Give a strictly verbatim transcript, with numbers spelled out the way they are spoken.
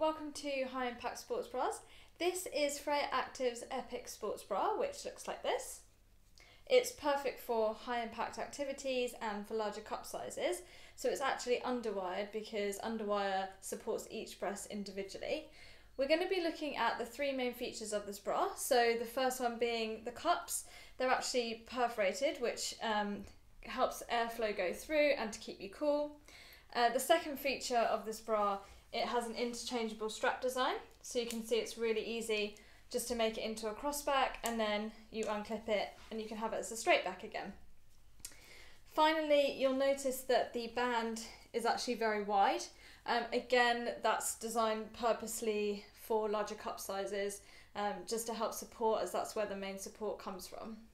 welcome to High Impact Sports Bras. This is Freya Active's Epic Sports Bra, which looks like this. It's perfect for high impact activities and for larger cup sizes. So it's actually underwired because underwire supports each breast individually. We're going to be looking at the three main features of this bra. So the first one being the cups. They're actually perforated, which um, helps airflow go through and to keep you cool. Uh, the second feature of this bra, it has an interchangeable strap design. So you can see it's really easy just to make it into a crossback, and then you unclip it and you can have it as a straight back again. Finally, you'll notice that the band is actually very wide. Um, again, that's designed purposely for larger cup sizes, um, just to help support, as that's where the main support comes from.